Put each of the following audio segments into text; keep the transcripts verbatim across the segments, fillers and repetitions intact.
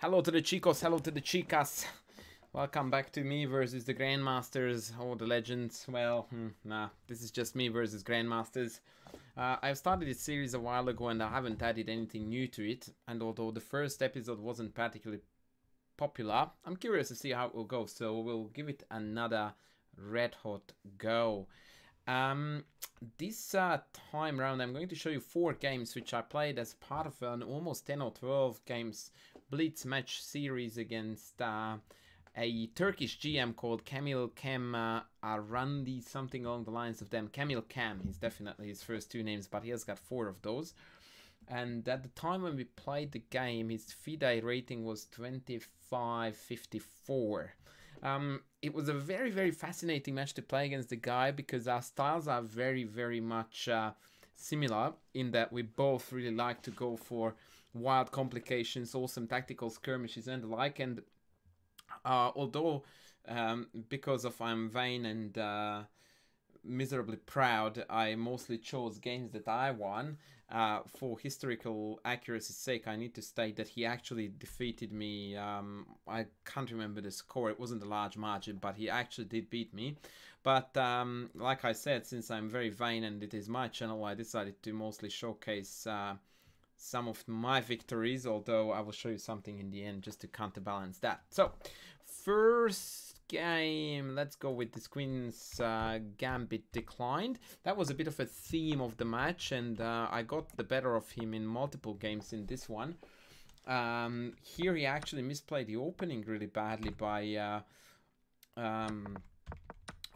Hello to the chicos, hello to the chicas. Welcome back to me versus the grandmasters or the legends. Well, hmm, nah, this is just me versus grandmasters. Uh, I've started this series a while ago and I haven't added anything new to it. And although the first episode wasn't particularly popular, I'm curious to see how it will go. So we'll give it another red hot go. Um, this uh, time round I'm going to show you four games which I played as part of an almost ten or twelve games blitz match series against uh, a Turkish G M called Cemil Can uh, Arandi, something along the lines of them. Cemil Can is definitely his first two names, but he has got four of those. And at the time when we played the game, his FIDE rating was twenty-five fifty-four. Um, it was a very, very fascinating match to play against the guy because our styles are very, very much uh, similar in that we both really like to go for wild complications, awesome tactical skirmishes and the like. And uh, although um, because of I'm vain and uh, miserably proud, I mostly chose games that I won. Uh, for historical accuracy's sake, I need to state that he actually defeated me. Um, I can't remember the score. It wasn't a large margin, but he actually did beat me. But um, like I said, since I'm very vain and it is my channel, I decided to mostly showcase uh, some of my victories, although I will show you something in the end just to counterbalance that. So, first game, let's go with this Queen's uh, Gambit declined. That was a bit of a theme of the match, and uh, I got the better of him in multiple games in this one. Um, here he actually misplayed the opening really badly by uh, um,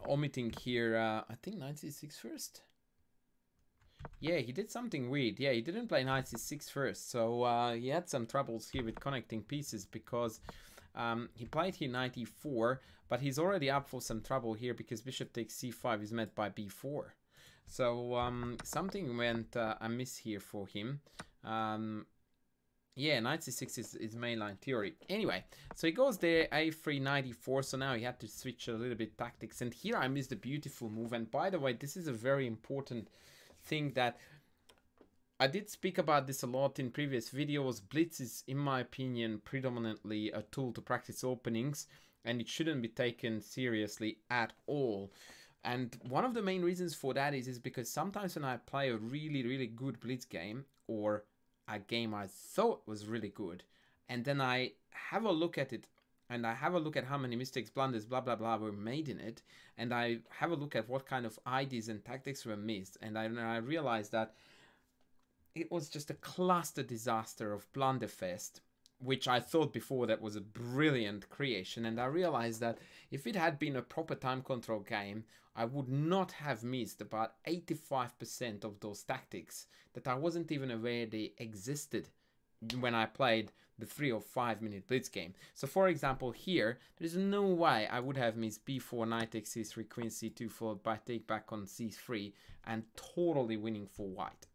omitting here, uh, I think knight c six first. Yeah, he did something weird. Yeah, he didn't play knight c six first, so uh, he had some troubles here with connecting pieces because Um, he played here knight e four, but he's already up for some trouble here because bishop takes c five is met by b four. So um, something went uh, amiss here for him. Um, yeah, knight c six is, is mainline theory. Anyway, so he goes there, a three, knight e four, so now he had to switch a little bit tactics. And here I missed a beautiful move. And by the way, this is a very important thing that I did speak about this a lot in previous videos. Blitz is, in my opinion, predominantly a tool to practice openings, and it shouldn't be taken seriously at all. And one of the main reasons for that is, is because sometimes when I play a really, really good blitz game, or a game I thought was really good, and then I have a look at it, and I have a look at how many mistakes, blunders, blah, blah, blah were made in it, and I have a look at what kind of ideas and tactics were missed, and I, and I realize that it was just a cluster disaster of blunderfest, which I thought before that was a brilliant creation. And I realized that if it had been a proper time control game, I would not have missed about eighty-five percent of those tactics that I wasn't even aware they existed when I played the three or five minute blitz game. So for example here, there's no way I would have missed b four, knight takes c three, queen c two followed by take back on c three and totally winning for white.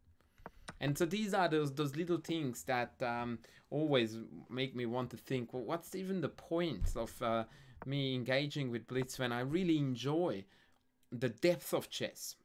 And so these are those those little things that um, always make me want to think, well, what's even the point of uh, me engaging with blitz when I really enjoy the depth of chess?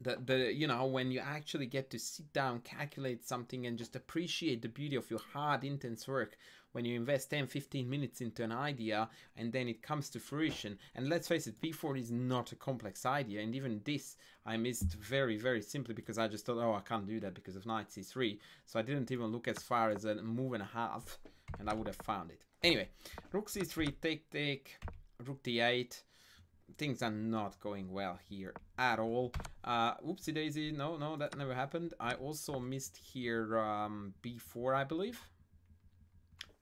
The, the, you know, when you actually get to sit down, calculate something and just appreciate the beauty of your hard, intense work when you invest ten, fifteen minutes into an idea and then it comes to fruition. And let's face it, b four is not a complex idea. And even this I missed very, very simply because I just thought, oh, I can't do that because of knight c three. So I didn't even look as far as a move and a half and I would have found it. Anyway, rook c three, take, take, rook d eight. Things are not going well here at all. Uh, oopsie daisy, no, no, that never happened. I also missed here um, b four, I believe.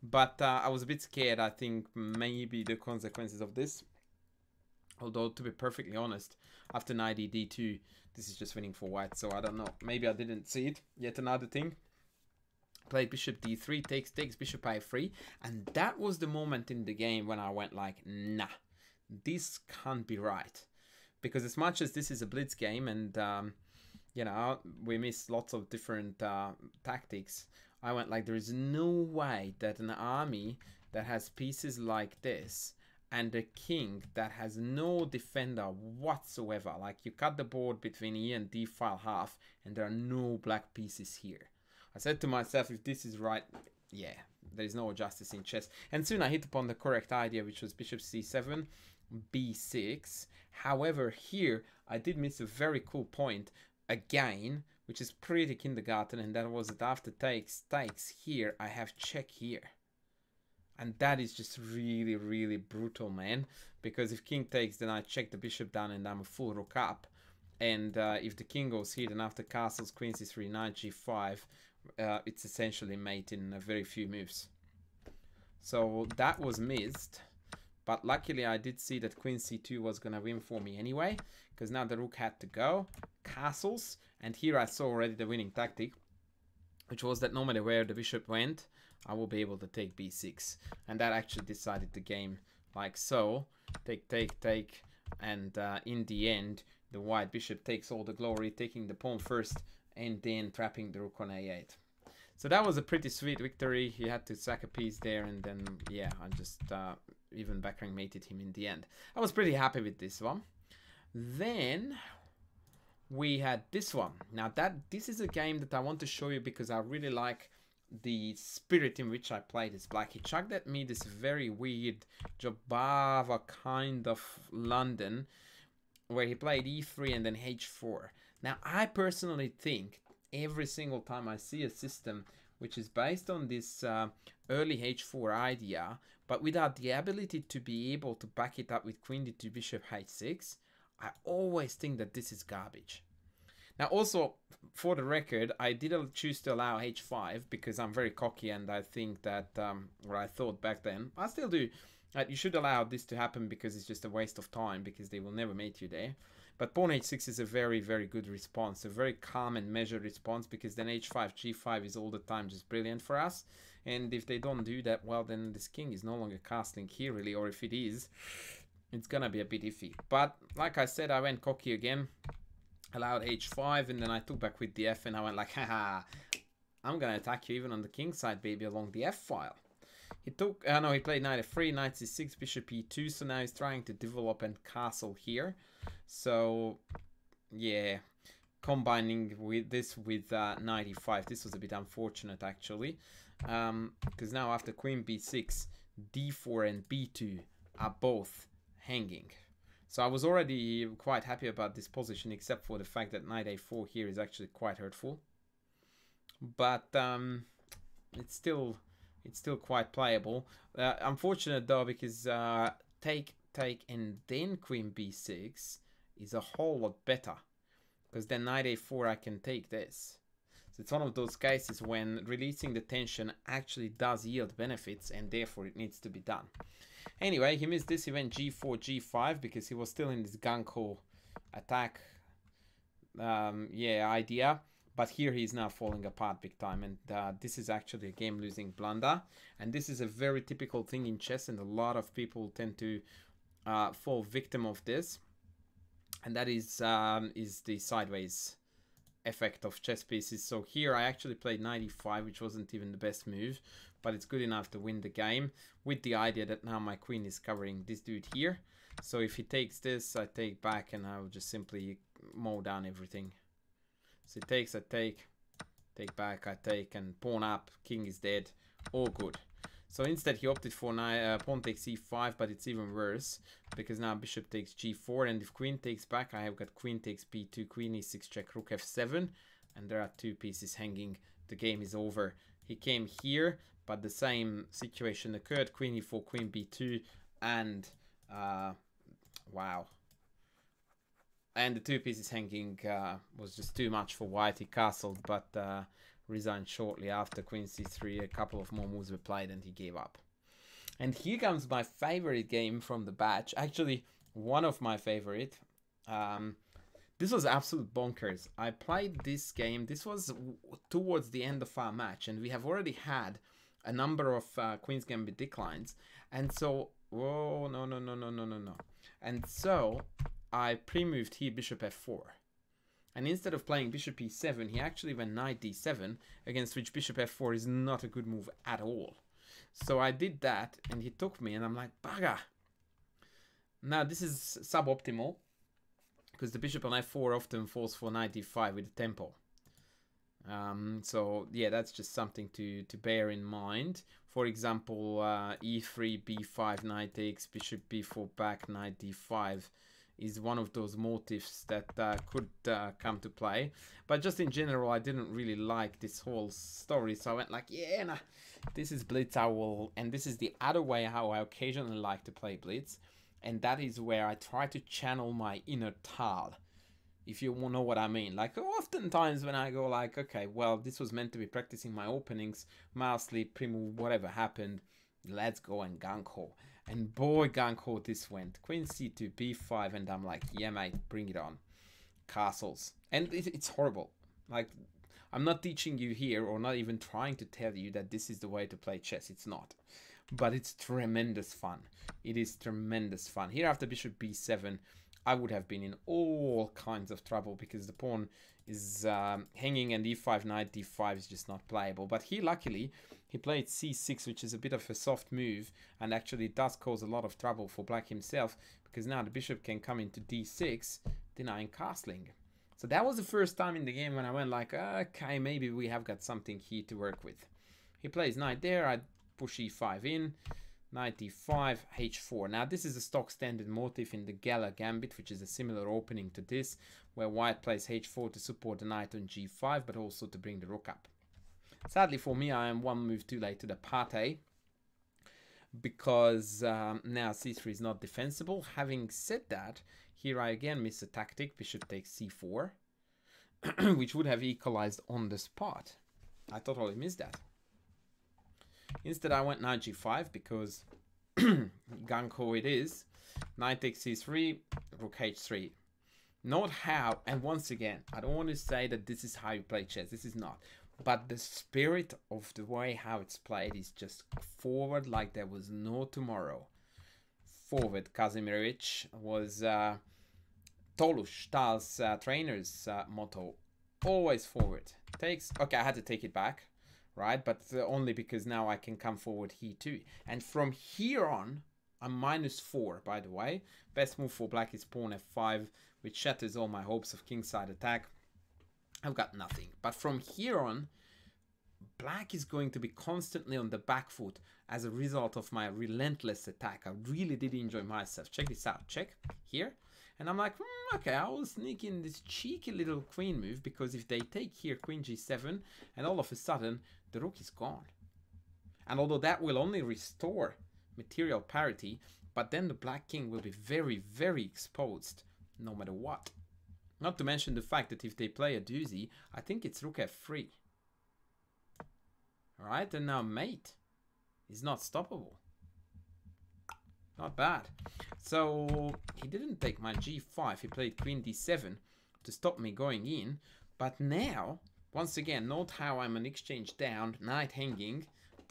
But uh, I was a bit scared, I think, maybe the consequences of this. Although, to be perfectly honest, after knight d two, this is just winning for white, so I don't know. Maybe I didn't see it. Yet another thing. Played bishop d three, takes, takes, bishop a three. And that was the moment in the game when I went like, nah. This can't be right, because as much as this is a blitz game and um, you know, we miss lots of different uh, tactics, I went like, there is no way that an army that has pieces like this and a king that has no defender whatsoever, like you cut the board between E and D file half and there are no black pieces here. I said to myself, if this is right, yeah, there is no justice in chess. And soon I hit upon the correct idea, which was bishop c seven, b six. However, here I did miss a very cool point again, which is pretty kindergarten, and that was that after takes takes here, I have check here. And that is just really, really brutal, man. Because if king takes, then I check the bishop down and I'm a full rook up. And uh, if the king goes here, then after castles, queen c three, knight g five, uh, it's essentially mate in uh, very few moves. So that was missed. But luckily I did see that queen c two was going to win for me anyway. Because now the rook had to go. Castles. And here I saw already the winning tactic, which was that no matter where the bishop went, I will be able to take b six. And that actually decided the game like so. Take, take, take. And uh, in the end, the white bishop takes all the glory, taking the pawn first and then trapping the rook on a eight. So that was a pretty sweet victory. He had to sack a piece there, and then, yeah, I just uh, even backrank mated him in the end. I was pretty happy with this one. Then we had this one. Now, that this is a game that I want to show you because I really like the spirit in which I played as black. He chucked at me this very weird Jobava kind of London, where he played e three and then h four. Now, I personally think every single time I see a system which is based on this uh, early h four idea, but without the ability to be able to back it up with queen d two, bishop h six, I always think that this is garbage. Now, also, for the record, I didn't choose to allow h five because I'm very cocky, and I think that, um, or I thought back then, I still do, that you should allow this to happen because it's just a waste of time, because they will never mate you there. But pawn h six is a very, very good response, a very calm and measured response, because then h five, g five is all the time just brilliant for us. And if they don't do that, well, then this king is no longer castling here, really, or if it is, it's gonna be a bit iffy. But like I said, I went cocky again, allowed h five, and then I took back with the f, and I went like, haha, I'm gonna attack you even on the king side, baby, along the f file. He took, uh, no, he played knight f three, knight c six, bishop e two, so now he's trying to develop and castle here. So, yeah, combining with this with uh, knight e five, this was a bit unfortunate, actually. Because um, now after queen b six, d four and b two are both hanging. So I was already quite happy about this position, except for the fact that knight a four here is actually quite hurtful. But um, it's still... It's still quite playable. Uh, unfortunate though, because uh, take, take, and then queen b six is a whole lot better. Because then knight a four, I can take this. So it's one of those cases when releasing the tension actually does yield benefits, and therefore it needs to be done. Anyway, he missed this. He went g four, g five, because he was still in this gung-ho attack um, yeah, idea. But here he's now falling apart big time, and uh, this is actually a game-losing blunder. And this is a very typical thing in chess, and a lot of people tend to uh, fall victim of this. And that is um, is the sideways effect of chess pieces. So here I actually played knight e five, which wasn't even the best move, but it's good enough to win the game with the idea that now my queen is covering this dude here. So if he takes this, I take back, and I will just simply mow down everything. So it takes, I take, take back, I take, and pawn up, king is dead, all good. So instead he opted for uh, pawn takes e five, but it's even worse, because now bishop takes g four, and if queen takes back, I have got queen takes b two, queen e six check, rook f seven, and there are two pieces hanging, the game is over. He came here, but the same situation occurred, queen e four, queen b two, and, uh, wow. And the two pieces hanging uh, was just too much for white. He castled, but uh, resigned shortly after queen c three. A couple of more moves were played, and he gave up. And here comes my favorite game from the batch. Actually, one of my favorite. Um, this was absolute bonkers. I played this game. This was towards the end of our match, and we have already had a number of uh, Queen's Gambit declines. And so, whoa, no, no, no, no, no, no, no. And so, I pre-moved here bishop f four, and instead of playing bishop e seven, he actually went knight d seven, against which bishop f four is not a good move at all. So I did that, and he took me, and I'm like, bugger. Now this is suboptimal, because the bishop on f four often falls for knight d five with the tempo. Um, so yeah, that's just something to, to bear in mind. For example, uh, e three, b five, knight takes, bishop b four back, knight d five is one of those motifs that uh, could uh, come to play. But just in general, I didn't really like this whole story, so I went like, yeah, nah, this is blitz. I will, and this is the other way how I occasionally like to play blitz, and that is where I try to channel my inner Tal, if you know what I mean. Like, oftentimes when I go like, okay, well, this was meant to be practicing my openings, mouse sleep, pre-move, whatever happened, let's go and gung ho. And boy, gung ho this went. Queen c two, b five, and I'm like, yeah, mate, bring it on. Castles. And it, it's horrible. Like, I'm not teaching you here, or not even trying to tell you that this is the way to play chess. It's not. But it's tremendous fun. It is tremendous fun. Here after bishop b seven, I would have been in all kinds of trouble because the pawn is um, hanging, and e five, knight d five is just not playable. But he, luckily, he played c six, which is a bit of a soft move, and actually does cause a lot of trouble for black himself, because now the bishop can come into d six, denying castling. So that was the first time in the game when I went like, okay, maybe we have got something here to work with. He plays knight there, I push e five in. Knight d five, h four. Now this is a stock standard motif in the Gala Gambit, which is a similar opening to this, where white plays h four to support the knight on g five, but also to bring the rook up. Sadly for me, I am one move too late to the party, because um, now c three is not defensible. Having said that, here I again miss a tactic, bishop takes c four, which would have equalized on the spot. I totally missed that. Instead, I went knight g five because gung ho it is. Knight takes c three, rook h three. Not how, and once again, I don't want to say that this is how you play chess, this is not. But the spirit of the way how it's played is just forward like there was no tomorrow. Forward. Kazimirovich was uh, Tolush, Tal's uh, trainer's uh, motto. Always forward. Takes, okay, I had to take it back. Right, but only because now I can come forward here too. And from here on, I'm minus four, by the way. Best move for black is pawn f five, which shatters all my hopes of kingside attack. I've got nothing. But from here on, black is going to be constantly on the back foot as a result of my relentless attack. I really did enjoy myself. Check this out. Check here. And I'm like, mm, okay, I will sneak in this cheeky little queen move, because if they take here queen g seven, and all of a sudden, the rook is gone. And although that will only restore material parity, but then the black king will be very, very exposed, no matter what. Not to mention the fact that if they play a doozy, I think it's rook f three. All right, and now mate is not stoppable. Not bad. So he didn't take my g five, he played queen d seven to stop me going in. But now, once again, note how I'm an exchange down, knight hanging,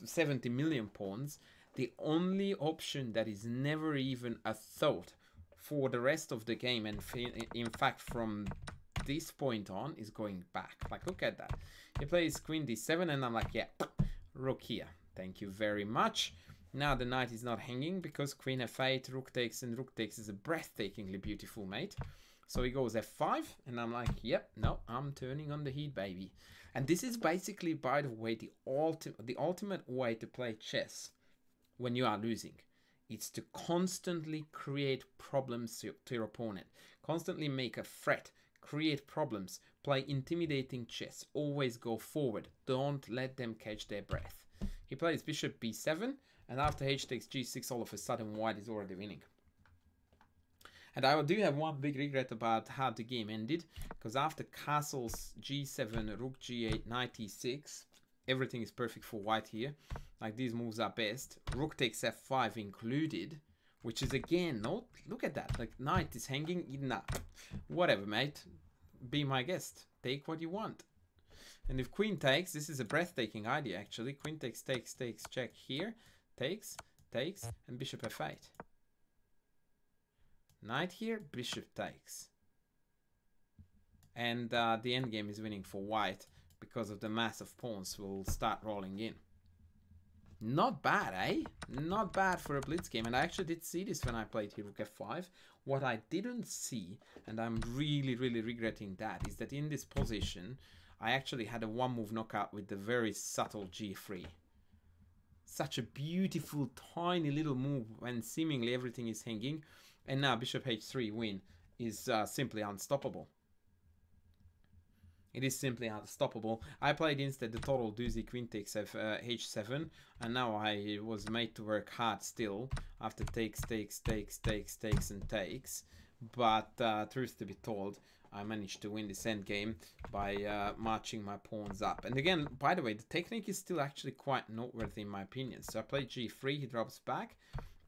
seventy million pawns. The only option that is never even a thought for the rest of the game, and in fact from this point on, is going back. Like, look at that. He plays queen d seven, and I'm like, yeah, rook here. Thank you very much. Now the knight is not hanging because queen f eight, rook takes, and rook takes is a breathtakingly beautiful mate. So he goes f five, and I'm like, yep, no, I'm turning on the heat, baby. And this is basically, by the way, the, ulti the ultimate way to play chess when you are losing. It's to constantly create problems to, to your opponent, constantly make a threat, create problems, play intimidating chess, always go forward, don't let them catch their breath. He plays bishop b seven, and after h takes g six, all of a sudden white is already winning. And I do have one big regret about how the game ended, because after castles g seven, rook g eight, knight e six, everything is perfect for white here. Like, these moves are best. Rook takes f five included, which is again, no, look at that. Like, knight is hanging, nah, whatever mate, be my guest, take what you want. And if queen takes, this is a breathtaking idea actually. Queen takes, takes, takes, check here. Takes, takes, and bishop f eight. Knight here, bishop takes. And uh, the endgame is winning for white because of the mass of pawns will start rolling in. Not bad, eh? Not bad for a blitz game. And I actually did see this when I played here rook f five. What I didn't see, and I'm really, really regretting that, is that in this position, I actually had a one move knockout with the very subtle G three. Such a beautiful tiny little move when seemingly everything is hanging, and now bishop h three win is uh, simply unstoppable. It is simply unstoppable. I played instead the total doozy queen takes f, uh, h seven, and now I was made to work hard still after takes, takes, takes, takes, takes and takes. But uh, truth to be told, I managed to win this endgame by uh, marching my pawns up. And again, by the way, the technique is still actually quite noteworthy in my opinion. So I play g three, he drops back,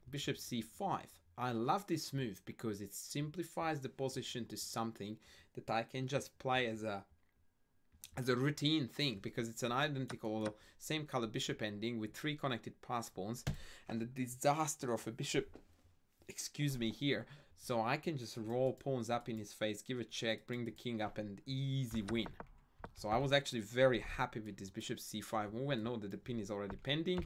bishop c five. I love this move because it simplifies the position to something that I can just play as a as a routine thing, because it's an identical same color bishop ending with three connected pass pawns and the disaster of a bishop, excuse me, here. So I can just roll pawns up in his face, give a check, bring the king up and easy win. So I was actually very happy with this bishop c five move, and know that the pin is already pending.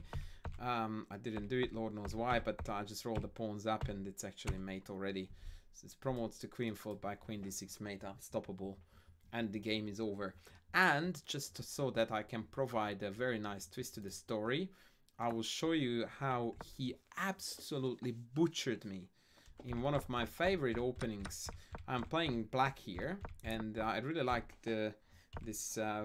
Um, I didn't do it, lord knows why, but I just rolled the pawns up and it's actually mate already. So this promotes to queen followed by queen d six mate, unstoppable. And the game is over. And just to, so that I can provide a very nice twist to the story, I will show you how he absolutely butchered me in one of my favorite openings. I'm playing black here, and uh, I really like the this uh,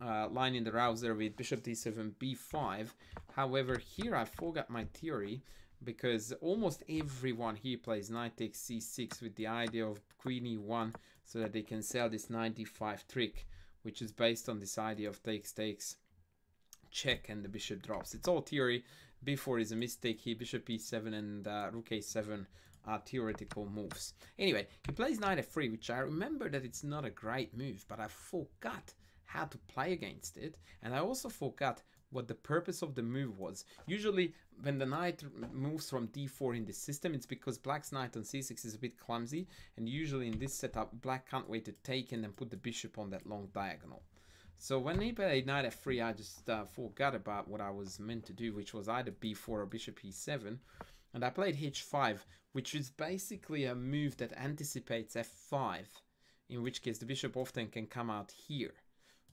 uh, line in the rouser with bishop d seven, b five. However, here I forgot my theory, because almost everyone here plays knight takes c six with the idea of queen e one, so that they can sell this knight d five trick, which is based on this idea of takes, takes, check, and the bishop drops. It's all theory. b four is a mistake here, bishop e seven and uh, rook a seven are theoretical moves. Anyway, he plays knight f three, which I remember that it's not a great move, but I forgot how to play against it, and I also forgot what the purpose of the move was. Usually when the knight moves from d four in this system, it's because black's knight on c six is a bit clumsy, and usually in this setup black can't wait to take and then put the bishop on that long diagonal. So when he played knight f three, I just uh, forgot about what I was meant to do, which was either b four or bishop e seven, and I played h five, which is basically a move that anticipates f five, in which case the bishop often can come out here.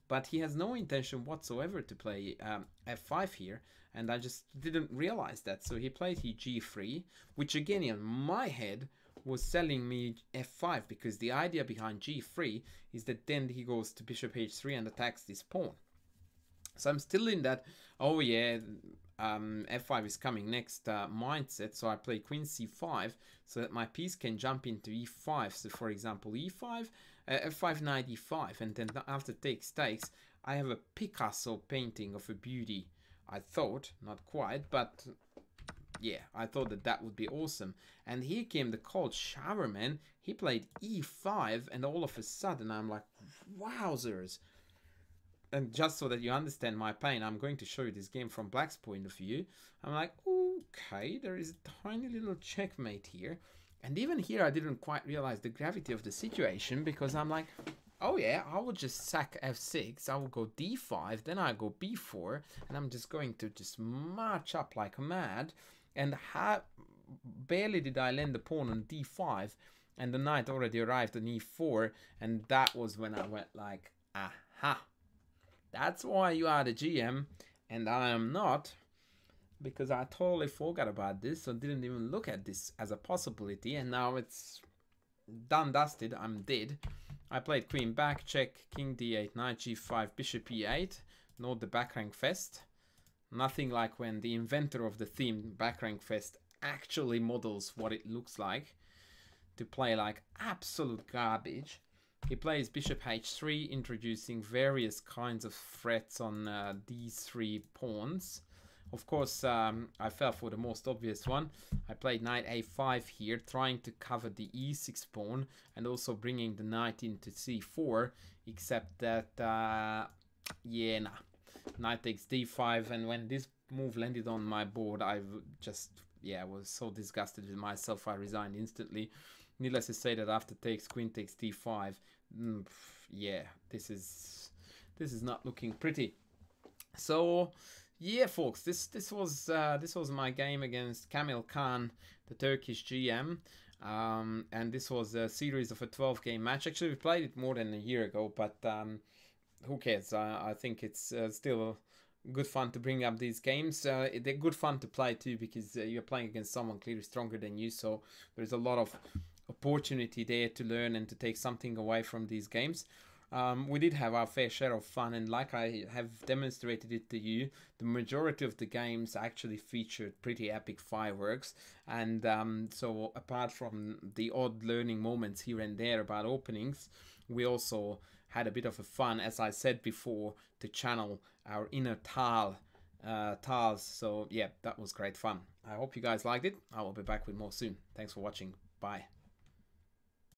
But he has no intention whatsoever to play um, f five here, and I just didn't realize that. So he played he g three, which again in my head was selling me f five, because the idea behind g three is that then he goes to bishop h three and attacks this pawn. So I'm still in that, oh yeah, um, f five is coming next uh, mindset. So I play queen c five so that my piece can jump into e five. So for example, e five, uh, f five, knight e five, and then after takes takes, I have a Picasso painting of a beauty. I thought, not quite, but yeah, I thought that that would be awesome. And here came the cold shower, man. He played e five, and all of a sudden I'm like, wowzers. And just so that you understand my pain, I'm going to show you this game from black's point of view. I'm like, okay, there is a tiny little checkmate here. And even here, I didn't quite realize the gravity of the situation, because I'm like, oh yeah, I will just sack f six, I will go d five, then I go b four, and I'm just going to just march up like mad. And how barely did I land the pawn on d five, and the knight already arrived on e four, and that was when I went like, aha. That's why you are the G M and I am not, because I totally forgot about this, so didn't even look at this as a possibility, and now it's done, dusted, I'm dead. I played queen back, check, king d eight, knight g five, bishop e eight, not the backrank fest. Nothing like when the inventor of the theme backrank fest actually models what it looks like to play like absolute garbage. He plays bishop h three, introducing various kinds of threats on uh, d three pawns. Of course, um, I fell for the most obvious one. I played knight a five here, trying to cover the e six pawn and also bringing the knight into c four, except that, uh, yeah, nah. Knight takes d five, and when this move landed on my board, I just, yeah, was so disgusted with myself, I resigned instantly. Needless to say that after takes, queen takes d five, mm, yeah, this is this is not looking pretty. So yeah, folks, this this was uh, this was my game against Cemil Can, the Turkish G M. Um, and this was a series of a twelve game match. Actually, we played it more than a year ago, but um, who cares? I, I think it's uh, still good fun to bring up these games. Uh, they're good fun to play too, because uh, you're playing against someone clearly stronger than you, so there's a lot of opportunity there to learn and to take something away from these games. Um, we did have our fair share of fun, and like I have demonstrated it to you, the majority of the games actually featured pretty epic fireworks, and um, so apart from the odd learning moments here and there about openings, we also had a bit of a fun, as I said before, to channel our inner Tal, uh, Tals, so yeah, that was great fun. I hope you guys liked it. I will be back with more soon. Thanks for watching. Bye.